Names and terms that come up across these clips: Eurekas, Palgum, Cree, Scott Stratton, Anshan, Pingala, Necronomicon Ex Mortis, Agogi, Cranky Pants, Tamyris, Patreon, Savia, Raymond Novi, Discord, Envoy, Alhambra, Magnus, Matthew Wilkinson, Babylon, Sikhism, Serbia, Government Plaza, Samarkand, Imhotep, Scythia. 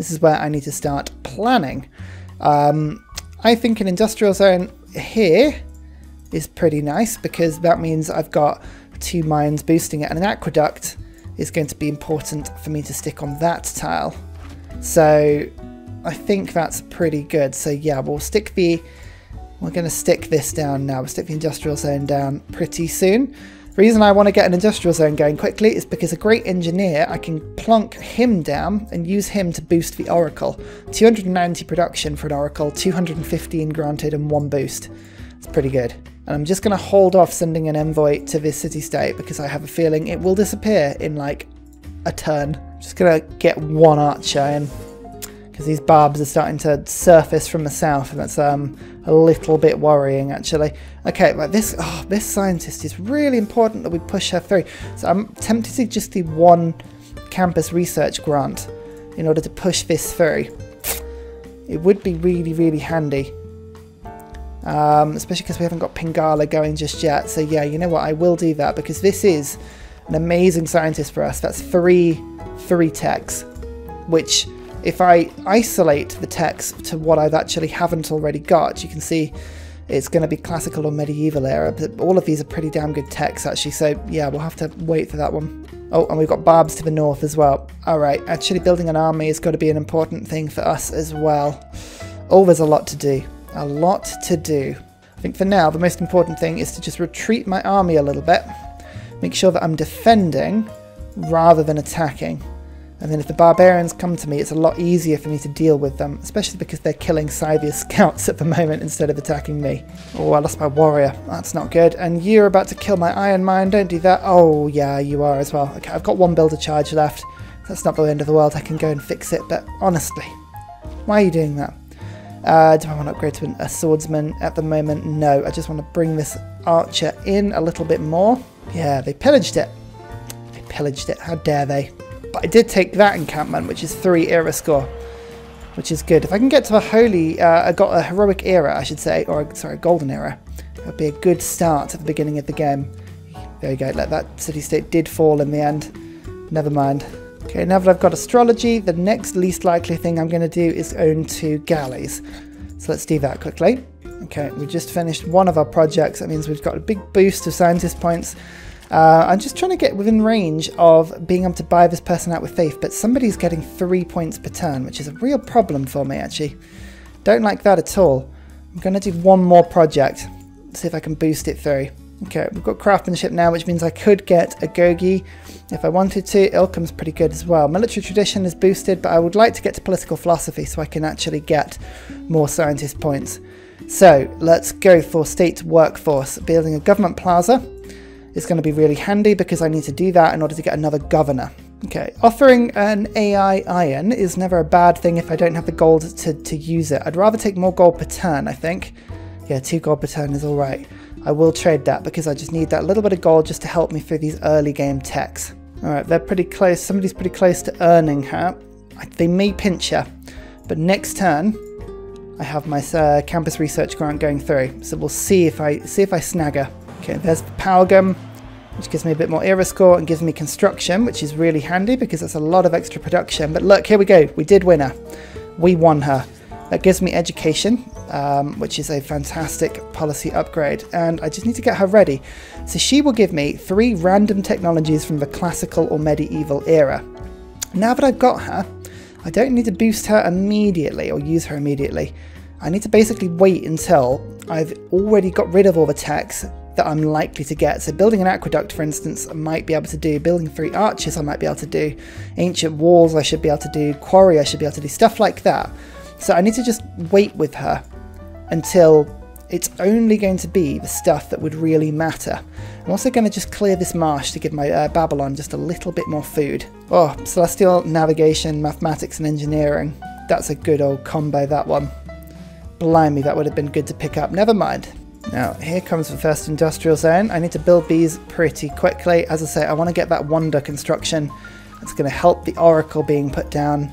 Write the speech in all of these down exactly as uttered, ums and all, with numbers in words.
This is where I need to start planning. Um, I think an industrial zone here is pretty nice, because that means I've got two mines boosting it, and an aqueduct is going to be important for me to stick on that tile. So I think that's pretty good. So yeah, we'll stick the, we're going to stick this down now. We'll stick the industrial zone down pretty soon. The reason I want to get an industrial zone going quickly is because a great engineer, I can plonk him down and use him to boost the oracle. two hundred ninety production for an oracle, two hundred fifteen granted and one boost. It's pretty good. And I'm just going to hold off sending an envoy to this city-state because I have a feeling it will disappear in like a turn. I'm just going to get one archer in, because these barbs are starting to surface from the south, and that's um, a little bit worrying actually. Okay, right, this, oh, this scientist is really important that we push her through. So I'm tempted to just do one campus research grant in order to push this through. It would be really, really handy. Um, especially because we haven't got Pingala going just yet. So yeah, you know what, I will do that, because this is an amazing scientist for us. That's three, three techs, which if I isolate the techs to what I've actually haven't already got, you can see it's going to be classical or medieval era, but all of these are pretty damn good techs actually. So yeah, we'll have to wait for that one. Oh, and we've got barbs to the north as well. All right, actually building an army has got to be an important thing for us as well. Oh, there's a lot to do. A lot to do. I think for now the most important thing is to just retreat my army a little bit, make sure that I'm defending rather than attacking, and then if the barbarians come to me it's a lot easier for me to deal with them, especially because they're killing Scythia scouts at the moment instead of attacking me. Oh, I lost my warrior, that's not good. And you're about to kill my iron mine, don't do that. Oh yeah, you are as well. Okay, I've got one builder charge left, that's not the end of the world, I can go and fix it, but honestly, why are you doing that? Uh, do I want to upgrade to an, a swordsman at the moment? No, I just want to bring this archer in a little bit more. Yeah, they pillaged it. They pillaged it. How dare they? But I did take that encampment, which is three era score, which is good. If I can get to the holy, uh, I got a heroic era, I should say, or sorry, golden era. That would be a good start at the beginning of the game. There you go. Like, that city-state did fall in the end. Never mind. Okay, now that I've got astrology, the next least likely thing I'm going to do is own two galleys. So let's do that quickly. Okay, we just finished one of our projects. That means we've got a big boost of scientist points. Uh, I'm just trying to get within range of being able to buy this person out with faith, but somebody's getting three points per turn, which is a real problem for me, actually. Don't like that at all. I'm going to do one more project, see if I can boost it through. Okay, we've got craftsmanship now, which means I could get a gogi if I wanted to. Ilkum's pretty good as well. Military tradition is boosted, but I would like to get to political philosophy so I can actually get more scientist points. So let's go for state workforce. Building a government plaza is going to be really handy because I need to do that in order to get another governor. Okay, offering an A I iron is never a bad thing if I don't have the gold to, to use it. I'd rather take more gold per turn, I think. Yeah, two gold per turn is all right. I will trade that because I just need that little bit of gold just to help me through these early game techs. Alright, they're pretty close. Somebody's pretty close to earning her. They may pinch her, but next turn I have my uh, campus research grant going through. So we'll see if I see if I snag her. Okay, there's the Palgum, which gives me a bit more era score and gives me construction, which is really handy because that's a lot of extra production. But look, here we go. We did win her. We won her. That gives me education, um, which is a fantastic policy upgrade. And I just need to get her ready. So she will give me three random technologies from the classical or medieval era. Now that I've got her, I don't need to boost her immediately or use her immediately. I need to basically wait until I've already got rid of all the techs that I'm likely to get. So building an aqueduct, for instance, I might be able to do. Building three arches, I might be able to do. Ancient walls, I should be able to do. Quarry, I should be able to do. Stuff like that. So I need to just wait with her until it's only going to be the stuff that would really matter. I'm also going to just clear this marsh to give my uh, Babylon just a little bit more food. Oh, celestial navigation, mathematics and engineering. That's a good old combo, that one. Blimey, that would have been good to pick up. Never mind. Now, here comes the first industrial zone. I need to build these pretty quickly. As I say, I want to get that wonder construction. That's going to help the oracle being put down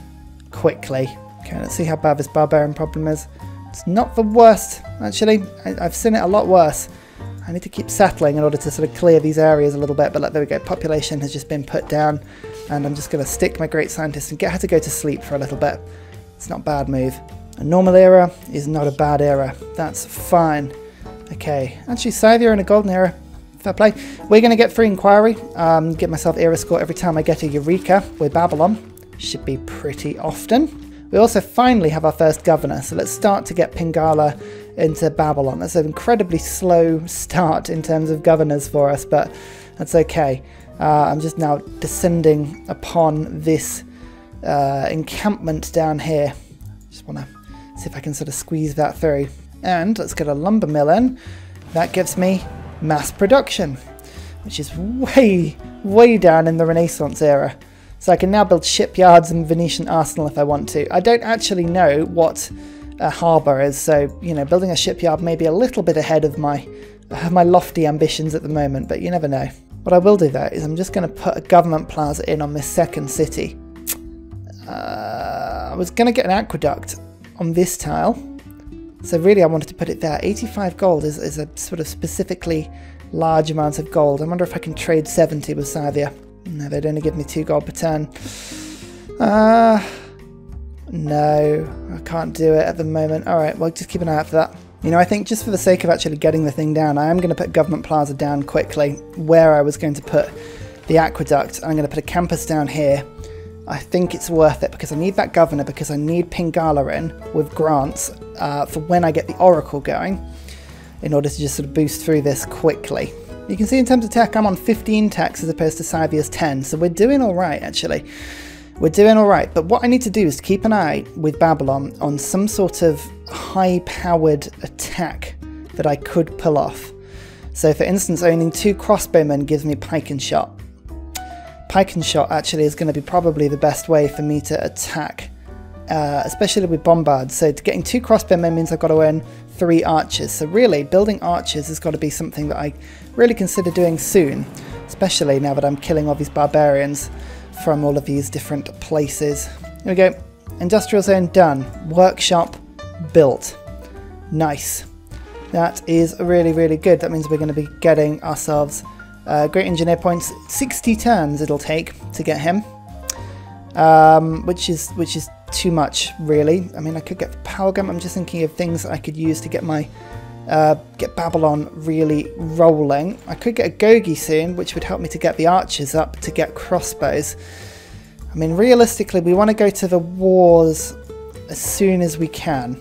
quickly. Okay, let's see how bad this barbarian problem is. It's not the worst, actually. I, I've seen it a lot worse. I need to keep settling in order to sort of clear these areas a little bit, but like, there we go, population has just been put down, and I'm just going to stick my great scientist and get her to go to sleep for a little bit. It's not a bad move. A normal era is not a bad era. That's fine. Okay, actually Scythia in a golden era. Fair play. We're going to get free inquiry. Um, get myself era score every time I get a Eureka with Babylon. Should be pretty often. We also finally have our first governor, so let's start to get Pingala into Babylon. That's an incredibly slow start in terms of governors for us, but that's okay. Uh, I'm just now descending upon this uh, encampment down here. Just want to see if I can sort of squeeze that through. And let's get a lumber mill in. That gives me mass production, which is way, way down in the Renaissance era. So I can now build shipyards and Venetian arsenal if I want to. I don't actually know what a harbour is, so, you know, building a shipyard may be a little bit ahead of my, uh, my lofty ambitions at the moment, but you never know. What I will do, though, is I'm just going to put a government plaza in on this second city. Uh, I was going to get an aqueduct on this tile, so really I wanted to put it there. eighty-five gold is, is a sort of specifically large amount of gold. I wonder if I can trade seventy with Scythia. No, they'd only give me two gold per turn. Uh, no, I can't do it at the moment. All right, well, just keep an eye out for that. You know, I think just for the sake of actually getting the thing down, I am going to put Government Plaza down quickly where I was going to put the aqueduct. I'm going to put a campus down here. I think it's worth it because I need that governor, because I need Pingala in with grants uh, for when I get the Oracle going in order to just sort of boost through this quickly. You can see in terms of tech, I'm on fifteen techs as opposed to Scythia's ten, so we're doing all right, actually. We're doing all right, but what I need to do is keep an eye with Babylon on some sort of high-powered attack that I could pull off. So, for instance, owning two crossbowmen gives me pike and shot. Pike and shot, actually, is going to be probably the best way for me to attack, uh, especially with bombards. So, getting two crossbowmen means I've got to earn three archers. So really, building archers has got to be something that I really consider doing soon, especially now that I'm killing all these barbarians from all of these different places. Here we go. Industrial zone done. Workshop built. Nice. That is really, really good. That means we're going to be getting ourselves uh, great engineer points. sixty turns it'll take to get him, um, which is which is too much, really. I mean, I could get Palgum. I'm just thinking of things I could use to get my uh, get Babylon really rolling. I could get a Gogi soon, which would help me to get the archers up to get crossbows. I mean, realistically, we want to go to the wars as soon as we can.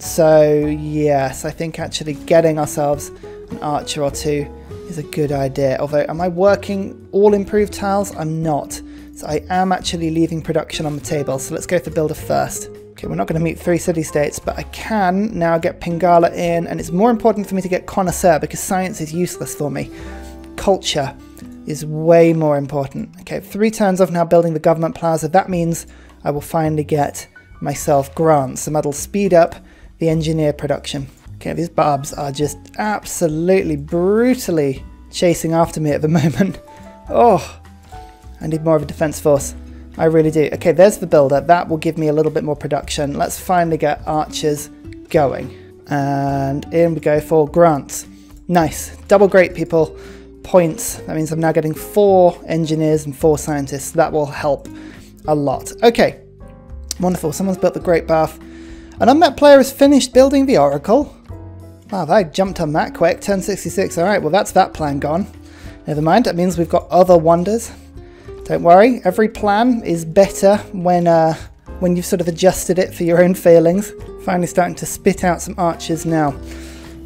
So yes, I think actually getting ourselves an archer or two is a good idea. Although, am I working all improved tiles? I'm not. So I am actually leaving production on the table, so let's go for builder first. Okay, we're not going to meet three city-states, but I can now get Pingala in, and it's more important for me to get Connoisseur because science is useless for me. Culture is way more important. Okay, three turns off now building the government plaza. That means I will finally get myself grants, and that'll speed up the engineer production. Okay, these barbs are just absolutely brutally chasing after me at the moment. Oh, I need more of a defense force. I really do. Okay, there's the builder. That will give me a little bit more production. Let's finally get archers going. And in we go for grants. Nice. Double great, people. Points. That means I'm now getting four engineers and four scientists. That will help a lot. Okay. Wonderful. Someone's built the Great Bath. An unmet player has finished building the Oracle. Wow, I jumped on that quick. Turn sixty-six. All right, well, that's that plan gone. Never mind. That means we've got other wonders. Don't worry, every plan is better when uh, when you've sort of adjusted it for your own failings. Finally starting to spit out some archers now.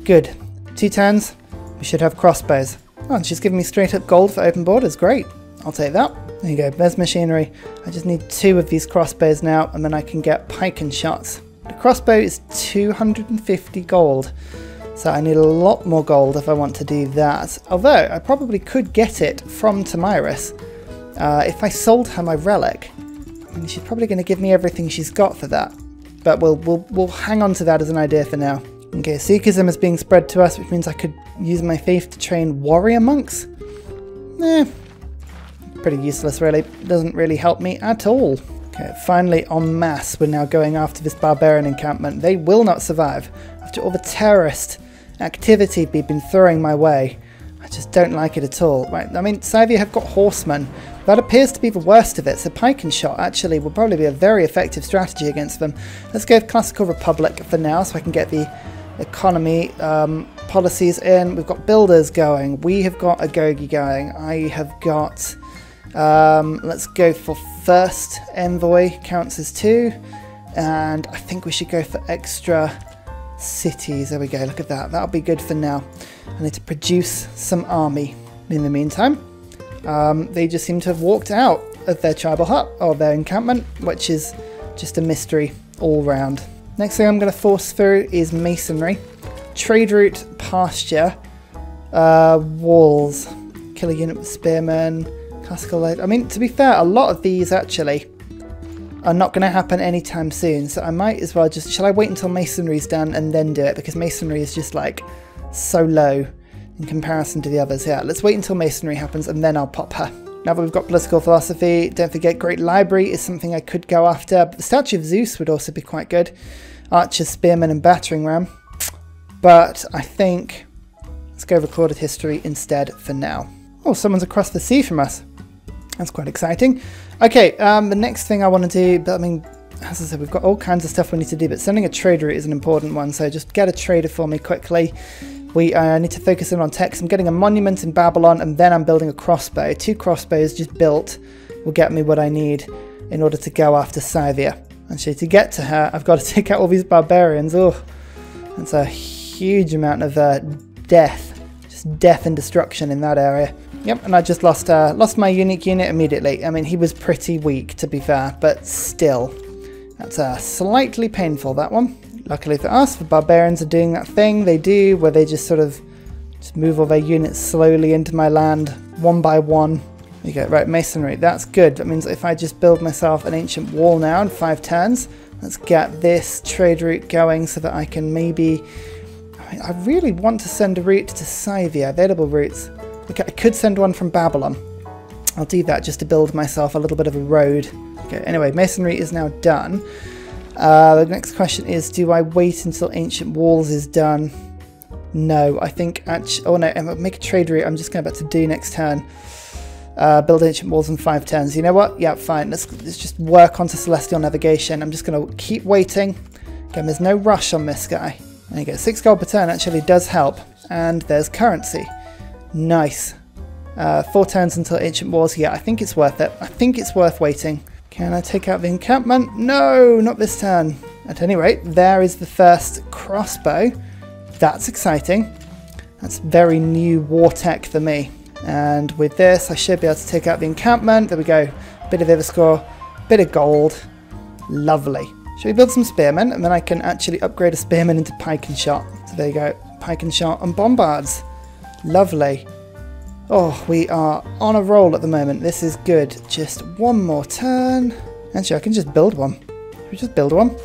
Good. Two turns, we should have crossbows. Oh, and she's giving me straight up gold for open borders. Great. I'll take that. There you go, there's machinery. I just need two of these crossbows now, and then I can get pike and shots. The crossbow is two hundred fifty gold, so I need a lot more gold if I want to do that. Although, I probably could get it from Tamyris. Uh, if I sold her my relic, I mean, she's probably going to give me everything she's got for that. But we'll, we'll, we'll hang on to that as an idea for now. Okay, Sikhism is being spread to us, which means I could use my faith to train warrior monks. Eh, pretty useless, really. Doesn't really help me at all. Okay, finally, en masse, we're now going after this barbarian encampment. They will not survive. After all the terrorist activity they've been throwing my way. I just don't like it at all. Right, I mean, Savia have got horsemen. That appears to be the worst of it, so pike and shot actually will probably be a very effective strategy against them. Let's go with Classical Republic for now so I can get the economy um, policies in. We've got builders going. We have got Agogi going. I have got... Um, let's go for first envoy, counts as two. And I think we should go for extra cities. There we go, look at that. That'll be good for now. I need to produce some army in the meantime. Um, they just seem to have walked out of their tribal hut or their encampment, which is just a mystery all round. Next thing I'm going to force through is masonry, trade route, pasture, uh, walls, kill a unit with spearmen, classical load. I mean, to be fair, a lot of these actually are not going to happen anytime soon, so I might as well just, shall I wait until masonry's done and then do it, because masonry is just like so low in comparison to the others. Yeah, let's wait until masonry happens and then I'll pop her. Now that we've got political philosophy, don't forget great library is something I could go after, but the statue of Zeus would also be quite good. Archers, spearmen and battering ram, but I think let's go recorded history instead for now. Oh, someone's across the sea from us, that's quite exciting. Okay, um, the next thing I want to do, but I mean, as I said, we've got all kinds of stuff we need to do, but sending a trade route is an important one, so just get a trader for me quickly. We uh, need to focus in on techs. I'm getting a monument in Babylon and then I'm building a crossbow. Two crossbows just built will get me what I need in order to go after Scythia. Actually, to get to her, I've got to take out all these barbarians. Oh, that's a huge amount of uh, death, just death and destruction in that area. Yep, and I just lost uh, lost my unique unit immediately. I mean, he was pretty weak, to be fair, but still. That's uh, slightly painful, that one. Luckily for us, the barbarians are doing that thing they do where they just sort of just move all their units slowly into my land, one by one. There you go, right, masonry, that's good. That means if I just build myself an ancient wall now in five turns, let's get this trade route going so that I can maybe... I mean, I really want to send a route to Scythia, available routes. Okay, I could send one from Babylon. I'll do that just to build myself a little bit of a road. Okay, anyway, masonry is now done. Uh, the next question is, do I wait until Ancient Walls is done? No, I think actually, oh no, I'll make a trade route. I'm just going about to do next turn. Uh, build Ancient Walls in five turns. You know what? Yeah, fine. Let's, let's just work onto Celestial Navigation. I'm just going to keep waiting. Again, there's no rush on this guy. There you go. Six gold per turn actually does help. And there's currency. Nice. Uh, four turns until Ancient Walls. Yeah, I think it's worth it. I think it's worth waiting. Can I take out the encampment? No, not this turn. At any rate, there is the first crossbow. That's exciting. That's very new war tech for me. And with this, I should be able to take out the encampment. There we go. Bit of Iverscore, bit of gold. Lovely. Should we build some spearmen? And then I can actually upgrade a spearman into pike and shot. So there you go. Pike and shot and bombards. Lovely. Oh, we are on a roll at the moment. This is good. Just one more turn. Actually, I can just build one. Should we just build one?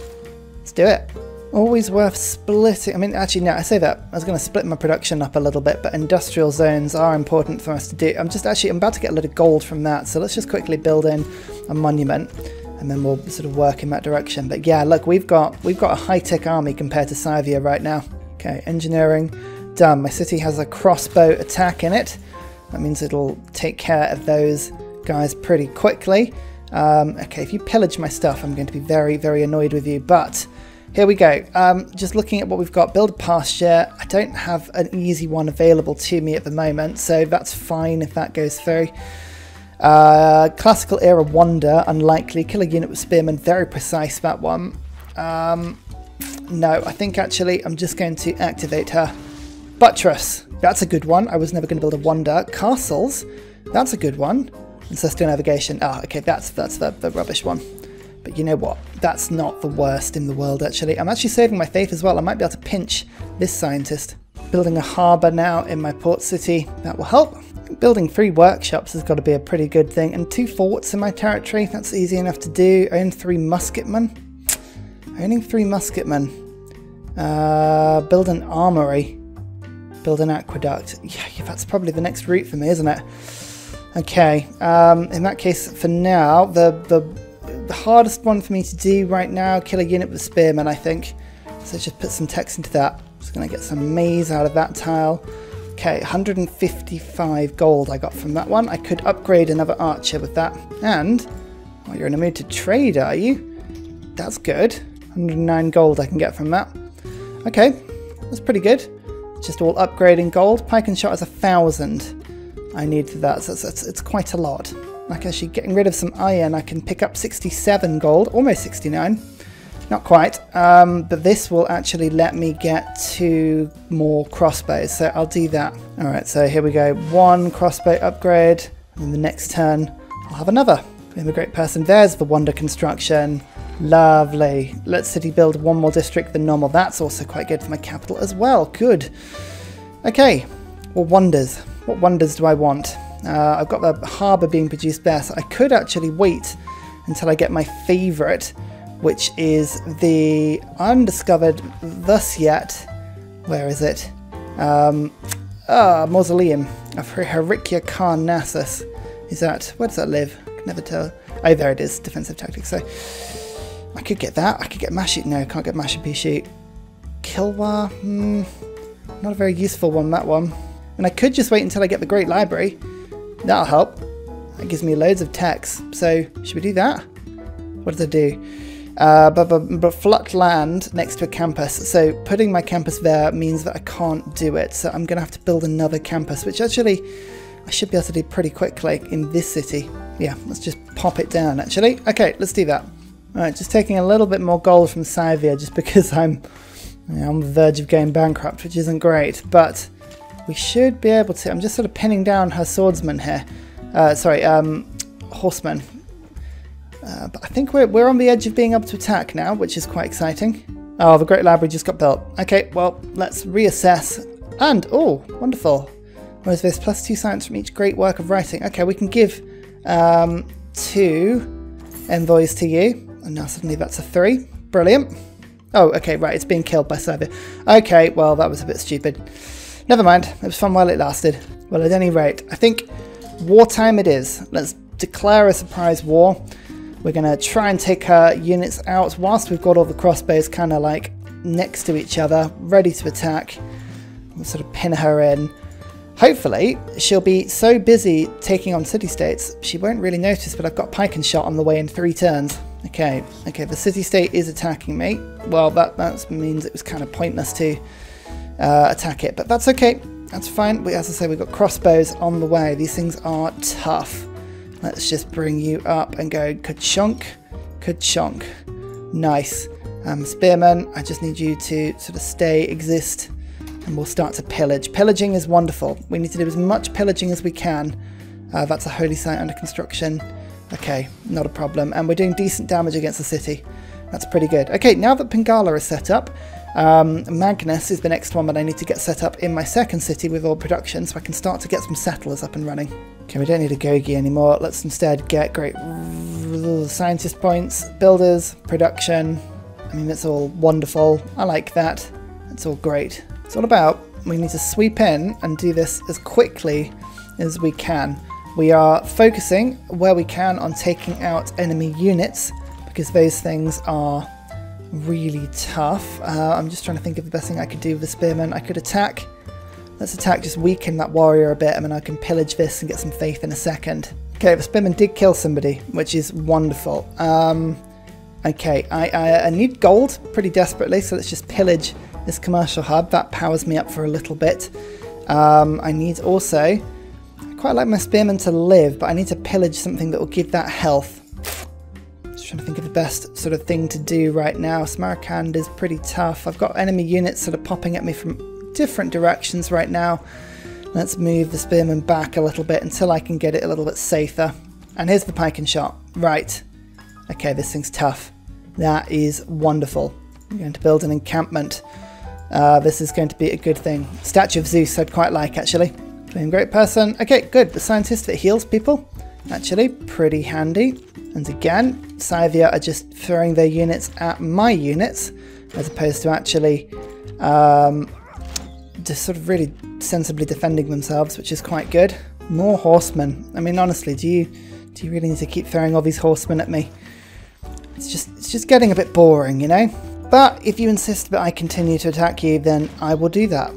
Let's do it. Always worth splitting. I mean, actually, no, I say that. I was going to split my production up a little bit, but industrial zones are important for us to do. I'm just actually, I'm about to get a lot of gold from that. So let's just quickly build in a monument and then we'll sort of work in that direction. But yeah, look, we've got, we've got a high-tech army compared to Scythia right now. Okay, engineering done. My city has a crossbow attack in it. That means it'll take care of those guys pretty quickly. Um, okay, if you pillage my stuff, I'm going to be very, very annoyed with you. But here we go. Um, just looking at what we've got. Build a pasture. I don't have an easy one available to me at the moment, so that's fine if that goes through. Uh, classical era wonder, unlikely. Kill a unit with spearmen. Very precise, that one. Um, no, I think actually I'm just going to activate her. Buttress. That's a good one. I was never going to build a wonder. Castles. That's a good one. And Celestial Navigation. Ah, okay, that's that's the, the rubbish one. But you know what? That's not the worst in the world, actually. I'm actually saving my faith as well. I might be able to pinch this scientist. Building a harbour now in my port city. That will help. Building three workshops has got to be a pretty good thing. And two forts in my territory. That's easy enough to do. Own three musketmen. Owning three musketmen. Uh, build an armoury. Build an aqueduct. Yeah, that's probably the next route for me, isn't it? Okay, um, in that case, for now, the, the, the hardest one for me to do right now, kill a unit with spearmen, I think. So just put some text into that. Just gonna get some maize out of that tile. Okay, one hundred fifty-five gold I got from that one. I could upgrade another archer with that. And, well, you're in a mood to trade, are you? That's good. one hundred nine gold I can get from that. Okay, that's pretty good. Just all upgrading gold. Pike and shot is a thousand. I need that, so it's, it's, it's quite a lot. Like, actually getting rid of some iron, I can pick up sixty-seven gold, almost sixty-nine. Not quite, um, but this will actually let me get two more crossbows, so I'll do that. Alright, so here we go. One crossbow upgrade, and then the next turn I'll have another. I'm a great person. There's the wonder construction. Lovely. Let's city build one more district than normal. That's also quite good for my capital as well. Good. Okay, well, wonders. What wonders do I want? Uh, I've got the harbour being produced there, so I could actually wait until I get my favourite, which is the undiscovered thus yet, where is it? Um, ah, mausoleum of Herickia Carnassus. Is that, where does that live? I can never tell. Oh, there it is, defensive tactics. So I could get that, I could get Mashu, no, I can't get Mashu Pishu. Kilwa, hmm, not a very useful one, that one. And I could just wait until I get the Great Library. That'll help. That gives me loads of text. So, should we do that? What does it do? Uh, but, but, but flat land next to a campus. So, putting my campus there means that I can't do it. So, I'm going to have to build another campus, which actually I should be able to do pretty quickly in this city. Yeah, let's just pop it down, actually. Okay, let's do that. Alright, just taking a little bit more gold from Savia just because I'm, you know, on the verge of going bankrupt, which isn't great. But we should be able to. I'm just sort of pinning down her swordsman here. Uh, sorry, um, horseman. Uh, but I think we're, we're on the edge of being able to attack now, which is quite exciting. Oh, the Great Library just got built. Okay, well, let's reassess. And, oh, wonderful. What is this? Plus two science from each great work of writing. Okay, we can give um, two envoys to you. And now suddenly that's a three. Brilliant. Oh, okay, right, it's being killed by Serbia. Okay, well, that was a bit stupid. Never mind, it was fun while it lasted. Well, at any rate, I think wartime it is. Let's declare a surprise war. We're going to try and take her units out whilst we've got all the crossbows kind of like next to each other, ready to attack. We'll sort of pin her in. Hopefully, she'll be so busy taking on city-states, she won't really notice, but I've got pike and shot on the way in three turns. Okay, okay, the city-state is attacking me. Well, that, that means it was kind of pointless to Uh, attack it, but that's okay, that's fine. We, as I say, we've got crossbows on the way. These things are tough. Let's just bring you up and go ka-chunk, ka-chunk. Nice. Um, spearman, I just need you to sort of stay, exist, and we'll start to pillage. Pillaging is wonderful. We need to do as much pillaging as we can. Uh, that's a holy site under construction. Okay, not a problem. And we're doing decent damage against the city. That's pretty good. Okay, now that Pingala is set up, Um, Magnus is the next one that I need to get set up in my second city with all production, so I can start to get some settlers up and running. Okay, we don't need a Gogi anymore. Let's instead get great scientist points, builders, production. I mean, it's all wonderful. I like that. It's all great. It's all about, we need to sweep in and do this as quickly as we can. We are focusing where we can on taking out enemy units, because those things are really tough. Uh, I'm just trying to think of the best thing I could do with the spearman. I could attack. Let's attack, just weaken that warrior a bit, and then I can pillage this and get some faith in a second. Okay, the spearman did kill somebody, which is wonderful. Um, okay, I, I, I need gold pretty desperately, so let's just pillage this commercial hub. That powers me up for a little bit. Um, I need also, I quite like my spearman to live, but I need to pillage something that will give that health. Trying to think of the best sort of thing to do right now. Samarkand is pretty tough. I've got enemy units sort of popping at me from different directions right now. Let's move the spearman back a little bit until I can get it a little bit safer. And here's the pike and shot. Right. Okay, this thing's tough. That is wonderful. I'm going to build an encampment. Uh, this is going to be a good thing. Statue of Zeus I'd quite like, actually. Playing great person. Okay, good. The scientist that heals people. Actually, pretty handy. And again, Scythia are just throwing their units at my units, as opposed to actually um, just sort of really sensibly defending themselves, which is quite good. More horsemen. I mean, honestly, do you do you really need to keep throwing all these horsemen at me? It's just it's just getting a bit boring, you know. But if you insist that I continue to attack you, then I will do that.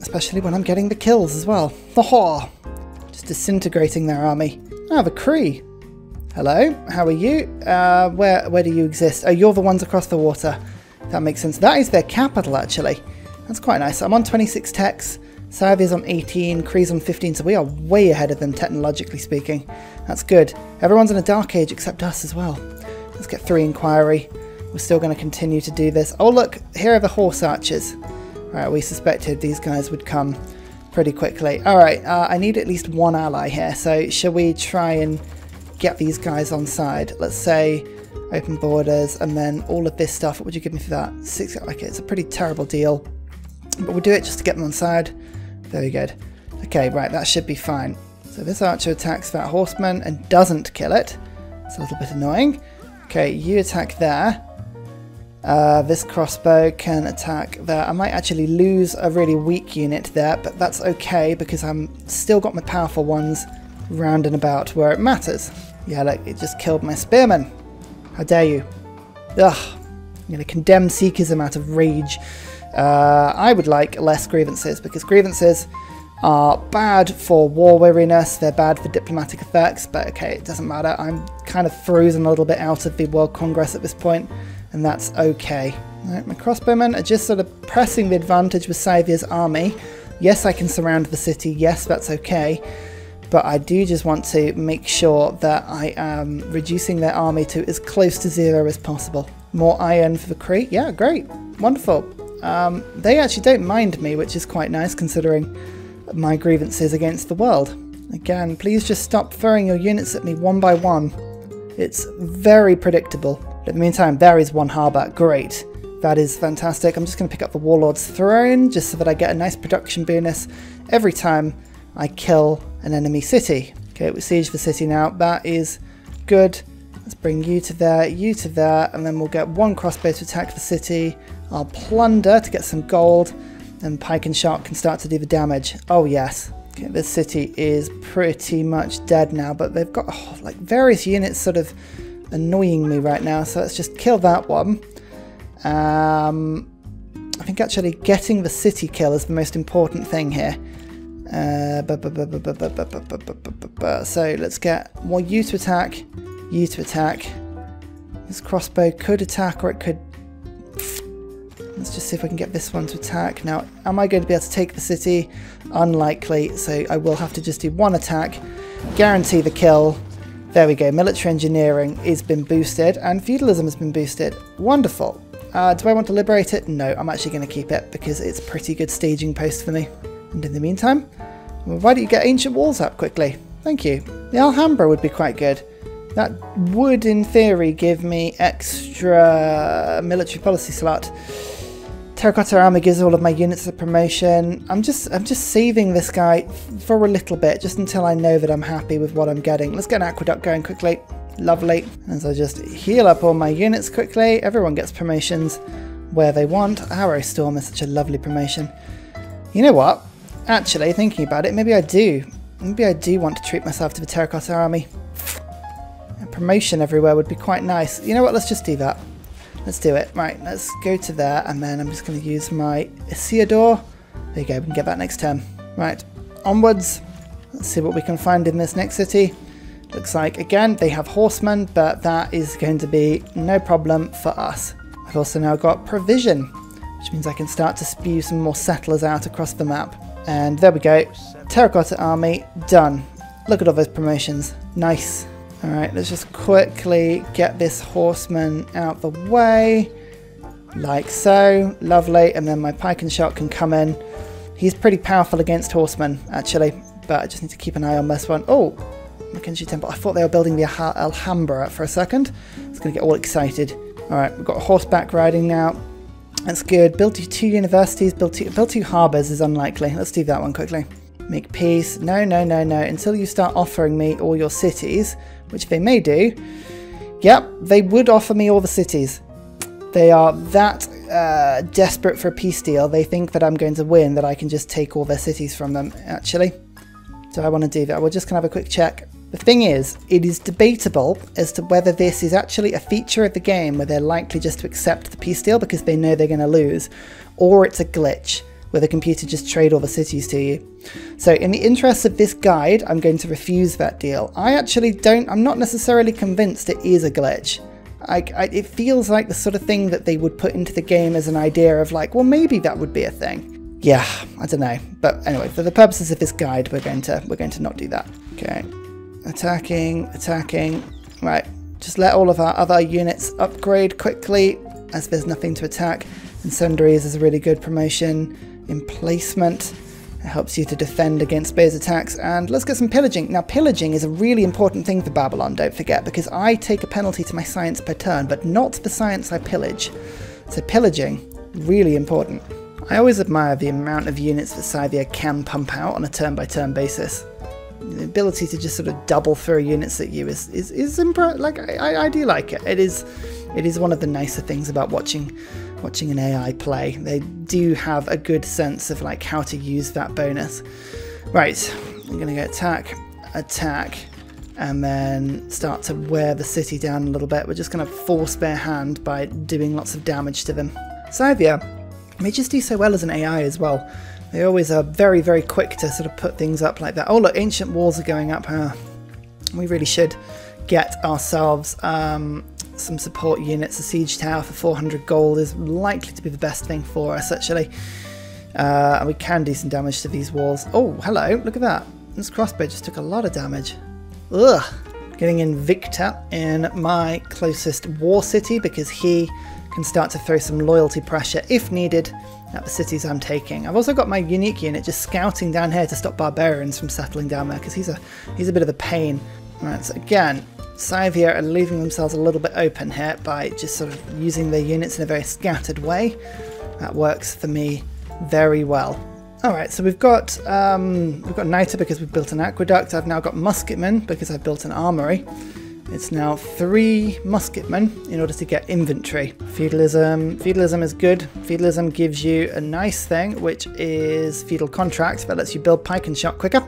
Especially when I'm getting the kills as well. Haha! Just disintegrating their army. Ah, the Cree. Hello, how are you? Uh, where where do you exist? Oh, you're the ones across the water. That makes sense. That is their capital, actually. That's quite nice. I'm on twenty-six techs. Savia's on eighteen, Cree's on fifteen, so we are way ahead of them, technologically speaking. That's good. Everyone's in a dark age except us as well. Let's get three inquiry. We're still going to continue to do this. Oh look, here are the horse archers. Alright, we suspected these guys would come pretty quickly. Alright, uh, I need at least one ally here, so shall we try and get these guys on side? Let's say open borders and then all of this stuff. What would you give me for that? Six, okay, it's a pretty terrible deal. But we'll do it just to get them on side. Very good. Okay, right, that should be fine. So this archer attacks that horseman and doesn't kill it. It's a little bit annoying. Okay, you attack there. Uh, this crossbow can attack there. I might actually lose a really weak unit there, but that's okay because I'm still got my powerful ones round and about where it matters. Yeah, like it just killed my spearman. How dare you? Ugh. I'm going to condemn Sikhism out of rage. Uh, I would like less grievances, because grievances are bad for war weariness, they're bad for diplomatic effects, but okay, it doesn't matter. I'm kind of frozen a little bit out of the World Congress at this point, and that's okay. Right, my crossbowmen are just sort of pressing the advantage with Scythia's army. Yes, I can surround the city, yes, that's okay, but I do just want to make sure that I am reducing their army to as close to zero as possible. More iron for the Cree? Yeah, great, wonderful. Um, they actually don't mind me, which is quite nice considering my grievances against the world. Again, please just stop throwing your units at me one by one. It's very predictable. But in the meantime, there is one harbour. Great. That is fantastic. I'm just going to pick up the Warlord's Throne just so that I get a nice production bonus every time I kill an enemy city. Okay, we siege the city now. That is good. Let's bring you to there, you to there, and then we'll get one crossbow to attack the city. I'll plunder to get some gold, and pike and shark can start to do the damage. Oh yes. Okay, this city is pretty much dead now, but they've got oh, like various units sort of annoying me right now, so let's just kill that one. Um, I think actually getting the city kill is the most important thing here. Uh, so let's get more you to attack, you to attack. This crossbow could attack or it could... Let's just see if I can get this one to attack. Now, am I going to be able to take the city? Unlikely, so I will have to just do one attack, guarantee the kill. There we go, military engineering has been boosted, and feudalism has been boosted. Wonderful. Uh, do I want to liberate it? No, I'm actually going to keep it because it's a pretty good staging post for me. And in the meantime, well, why don't you get ancient walls up quickly? Thank you. The Alhambra would be quite good. That would, in theory, give me extra military policy slot. Terracotta Army gives all of my units a promotion. I'm just I'm just saving this guy for a little bit, just until I know that I'm happy with what I'm getting. Let's get an aqueduct going quickly. Lovely. And so I just heal up all my units quickly. Everyone gets promotions where they want. Arrow Storm is such a lovely promotion. You know what? Actually, thinking about it, maybe I do. Maybe I do want to treat myself to the Terracotta Army. A promotion everywhere would be quite nice. You know what? Let's just do that. Let's do it. Right, let's go to there, and then I'm just going to use my Isidore. There you go, we can get that next turn. Right, onwards. Let's see what we can find in this next city. Looks like, again, they have horsemen, but that is going to be no problem for us. I've also now got provision, which means I can start to spew some more settlers out across the map. And there we go. Terracotta Army, done. Look at all those promotions. Nice. Alright, let's just quickly get this horseman out the way, like so, lovely, and then my pike and shark can come in. He's pretty powerful against horsemen, actually, but I just need to keep an eye on this one. Oh, Mackenzie Temple, I thought they were building the Alhambra for a second. It's going to get all excited. Alright, we've got horseback riding now, that's good. Build two universities, build two, build two harbours is unlikely, let's do that one quickly. Make peace. No, no, no, no. Until you start offering me all your cities, which they may do. Yep, they would offer me all the cities. They are that uh, desperate for a peace deal. They think that I'm going to win, that I can just take all their cities from them, actually. Do I want to do that? We're just going to have a quick check. The thing is, it is debatable as to whether this is actually a feature of the game where they're likely just to accept the peace deal because they know they're going to lose, or it's a glitch where the computer just trade all the cities to you. So in the interests of this guide, I'm going to refuse that deal. I actually don't, I'm not necessarily convinced it is a glitch. I, I, it feels like the sort of thing that they would put into the game as an idea of like, well, maybe that would be a thing. Yeah, I don't know. But anyway, for the purposes of this guide, we're going to, we're going to not do that. Okay. Attacking, attacking. Right. Just let all of our other units upgrade quickly as there's nothing to attack. And Sundries is a really good promotion. Emplacement, it helps you to defend against those attacks. And let's get some pillaging. Now pillaging is a really important thing for Babylon, don't forget, because I take a penalty to my science per turn, but not the science I pillage. So pillaging, really important. I always admire the amount of units that Scythia can pump out on a turn-by-turn basis. The ability to just sort of double throw units at you is is, is impre- like I, I do like it. It is it is one of the nicer things about watching watching an A I play. They do have a good sense of like how to use that bonus. Right, I'm gonna go attack, attack, and then start to wear the city down a little bit. We're just gonna force their hand by doing lots of damage to them. Savia, they just do so well as an A I as well. They always are very, very quick to sort of put things up like that. Oh look, ancient walls are going up. Huh? We really should get ourselves um, some support units. A siege tower for four hundred gold is likely to be the best thing for us actually. Uh, and we can do some damage to these walls. Oh, hello, look at that. This crossbow just took a lot of damage. Ugh, getting in Victor in my closest war city because he can start to throw some loyalty pressure if needed at the cities I'm taking. I've also got my unique unit just scouting down here to stop barbarians from settling down there because he's a he's a bit of a pain. Right, so again, Scythia are leaving themselves a little bit open here by just sort of using their units in a very scattered way. That works for me very well. All right, so we've got um, we've got Niter because we've built an aqueduct. I've now got musketmen because I've built an armory. It's now three musketmen in order to get inventory. Feudalism. Feudalism is good. Feudalism gives you a nice thing, which is feudal contract that lets you build pike and shot quicker.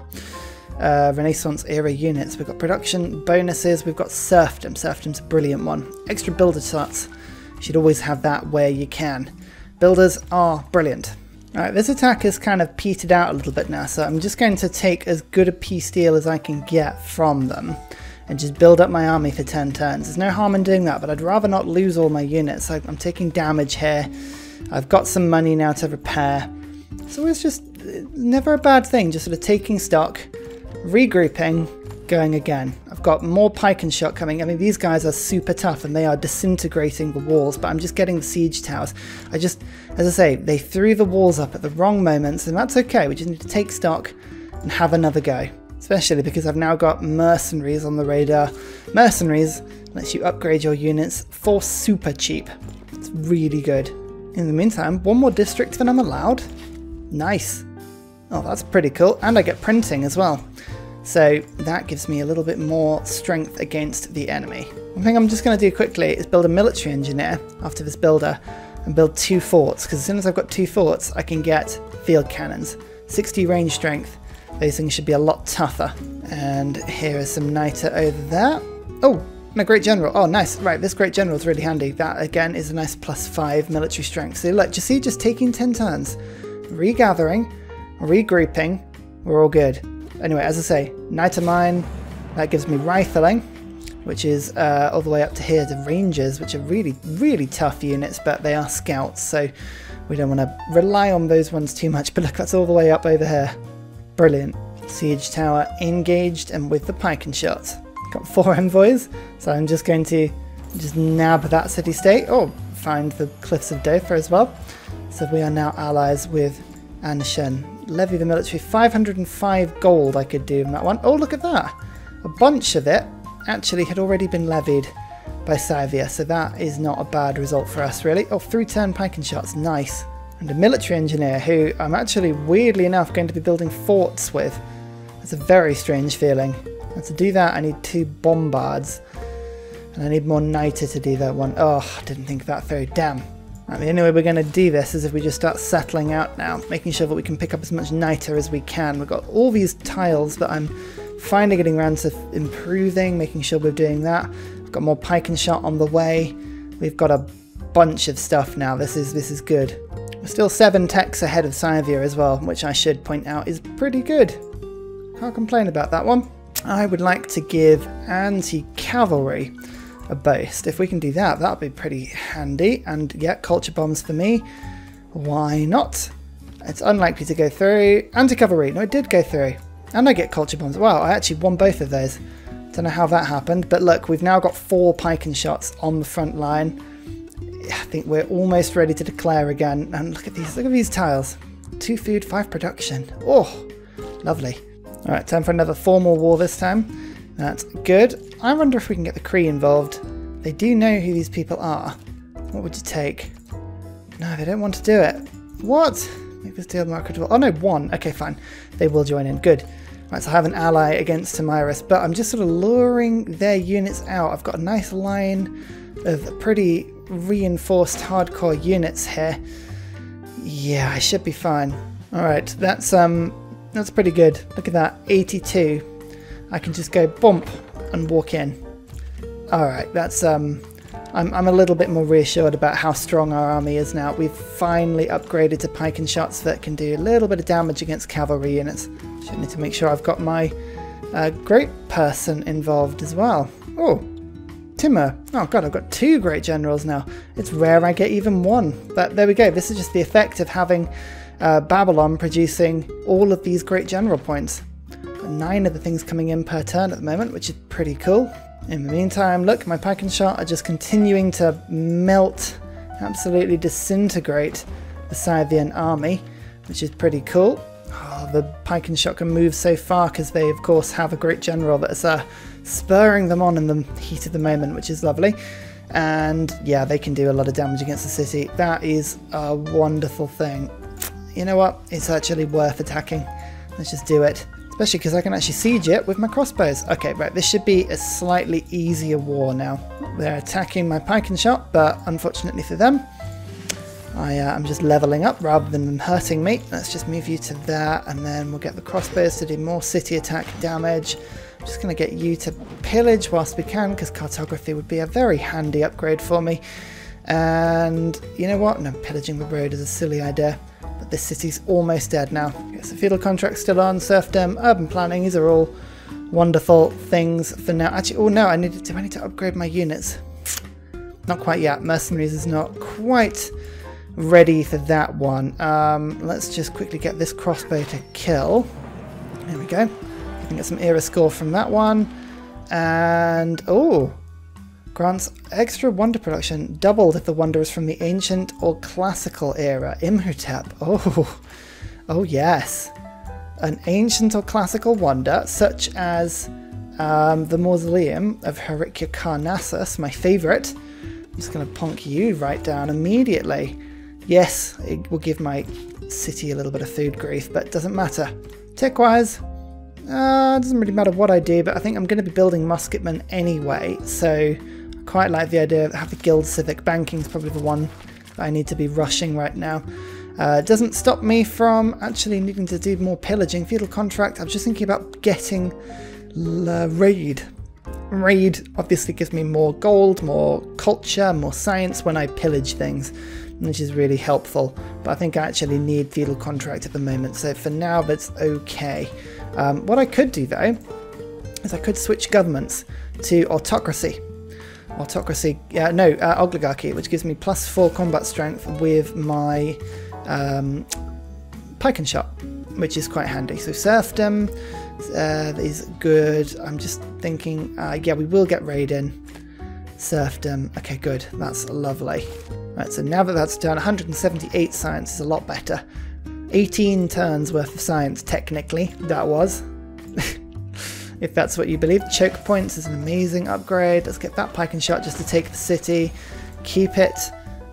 Uh, Renaissance era units. We've got production bonuses. We've got serfdom. Serfdom's a brilliant one. Extra builder slots. You should always have that where you can. Builders are brilliant. All right, this attack is kind of petered out a little bit now, so I'm just going to take as good a peace deal as I can get from them and just build up my army for ten turns. There's no harm in doing that, but I'd rather not lose all my units. I, I'm taking damage here. I've got some money now to repair. So it's just never a bad thing, just sort of taking stock, regrouping, going again. I've got more pike and shot coming. I mean, these guys are super tough and they are disintegrating the walls, but I'm just getting the siege towers. I just, as I say, they threw the walls up at the wrong moments and that's okay. We just need to take stock and have another go. Especially because I've now got mercenaries on the radar. Mercenaries lets you upgrade your units for super cheap. It's really good. In the meantime, one more district than I'm allowed. Nice. Oh, that's pretty cool. And I get printing as well. So that gives me a little bit more strength against the enemy. One thing I'm just going to do quickly is build a military engineer after this builder and build two forts. Because as soon as I've got two forts, I can get field cannons. sixty range strength. Those things should be a lot tougher. And here is some Niter over there. Oh, and a great general. Oh, nice. Right, this great general is really handy. That, again, is a nice plus five military strength. So look, you see, just taking ten turns. Regathering, regrouping, we're all good. Anyway, as I say, Niter mine, that gives me rifling, which is uh, all the way up to here, the rangers, which are really, really tough units, but they are scouts, so we don't want to rely on those ones too much. But look, that's all the way up over here. Brilliant. Siege tower engaged and with the pike and shot. Got four envoys, so I'm just going to just nab that city state. Oh, find the cliffs of Dover as well. So we are now allies with Anshan. Levy the military. five hundred five gold I could do in that one. Oh, look at that. A bunch of it actually had already been levied by Savia, so that is not a bad result for us, really. Oh, three turn pike and shots. Nice. And a military engineer who I'm actually, weirdly enough, going to be building forts with. That's a very strange feeling. And to do that, I need two bombards. And I need more Niter to do that one. Oh, I didn't think that through. Damn. Right, the only way we're going to do this is if we just start settling out now, making sure that we can pick up as much Niter as we can. We've got all these tiles that I'm finally getting around to improving, making sure we're doing that. I've got more pike and shot on the way. We've got a bunch of stuff now. This is this is good. We're still seven techs ahead of Savia as well, which I should point out is pretty good. Can't complain about that one. I would like to give anti-cavalry a boost. If we can do that, that'll be pretty handy. And yeah, culture bombs for me. Why not? It's unlikely to go through. Anti-cavalry. No, it did go through. And I get culture bombs. Wow, I actually won both of those. Don't know how that happened. But look, we've now got four pike and shots on the front line. I think we're almost ready to declare again. And look at these. Look at these tiles. Two food, five production. Oh, lovely. All right, time for another formal war this time. That's good. I wonder if we can get the Cree involved. They do know who these people are. What would you take? No, they don't want to do it. What? Make this deal more credible. Oh no, one. Okay, fine. They will join in. Good. Right, so I have an ally against Tamyris, but I'm just sort of luring their units out. I've got a nice line of pretty reinforced hardcore units here. Yeah, I should be fine. All right, that's um, that's pretty good. Look at that, eighty-two. I can just go bump and walk in. All right, that's um, I'm I'm a little bit more reassured about how strong our army is now. We've finally upgraded to pike and shots that can do a little bit of damage against cavalry units. Should need to make sure I've got my uh, great person involved as well. Oh, Timur. Oh god, I've got two great generals now. It's rare I get even one, but there we go. This is just the effect of having uh, Babylon producing all of these great general points. Nine of the things coming in per turn at the moment, which is pretty cool. In the meantime, look, my pike and shot are just continuing to melt, absolutely disintegrate the Scythian army, which is pretty cool. Oh, the pike and shot can move so far because they of course have a great general that's uh, spurring them on in the heat of the moment, which is lovely. And yeah, they can do a lot of damage against the city. That is a wonderful thing. You know what, it's actually worth attacking. Let's just do it. Especially because I can actually siege it with my crossbows. Okay, right, this should be a slightly easier war now. They're attacking my pike and shot, but unfortunately for them, I, uh, I'm just leveling up rather than them hurting me. Let's just move you to there, and then we'll get the crossbows to do more city attack damage. I'm just going to get you to pillage whilst we can, because cartography would be a very handy upgrade for me. And you know what? No, pillaging the road is a silly idea. But this city's almost dead now. Yes, the feudal contract's still on, serfdom, urban planning, these are all wonderful things for now. Actually, oh no, I needed to, I need to upgrade my units. Not quite yet, mercenaries is not quite ready for that one. Um, let's just quickly get this crossbow to kill. There we go. You can get some era score from that one. And, oh, grants extra wonder production, doubled if the wonder is from the ancient or classical era. Imhotep. Oh, oh yes. An ancient or classical wonder, such as um, the mausoleum of Heraclea Carnassus, my favourite. I'm just going to plonk you right down immediately. Yes, it will give my city a little bit of food grief, but it doesn't matter. Tech-wise, uh, it doesn't really matter what I do, but I think I'm going to be building musketmen anyway, so quite like the idea of having guild civic banking is probably the one that I need to be rushing right now. Uh, doesn't stop me from actually needing to do more pillaging. Feudal contract, I'm just thinking about getting la raid. Raid obviously gives me more gold, more culture, more science when I pillage things, which is really helpful. But I think I actually need feudal contract at the moment, so for now that's okay. Um, what I could do though is I could switch governments to autocracy. Autocracy, uh, no, uh, oligarchy, which gives me plus four combat strength with my um, pike and shot, which is quite handy. So serfdom uh, is good. I'm just thinking, uh, yeah, we will get raid in. Serfdom, okay, good, that's lovely. Right, so now that that's done, one hundred seventy-eight science is a lot better. eighteen turns worth of science, technically, that was. If that's what you believe. Choke points is an amazing upgrade. Let's get that pike and shot just to take the city. Keep it.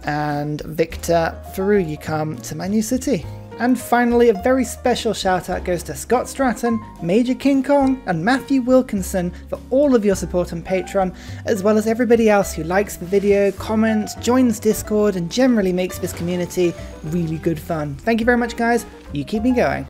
And Victor, through you come to my new city. And finally, a very special shout out goes to Scott Stratton, Major King Kong, and Matthew Wilkinson for all of your support on Patreon, as well as everybody else who likes the video, comments, joins Discord, and generally makes this community really good fun. Thank you very much, guys. You keep me going.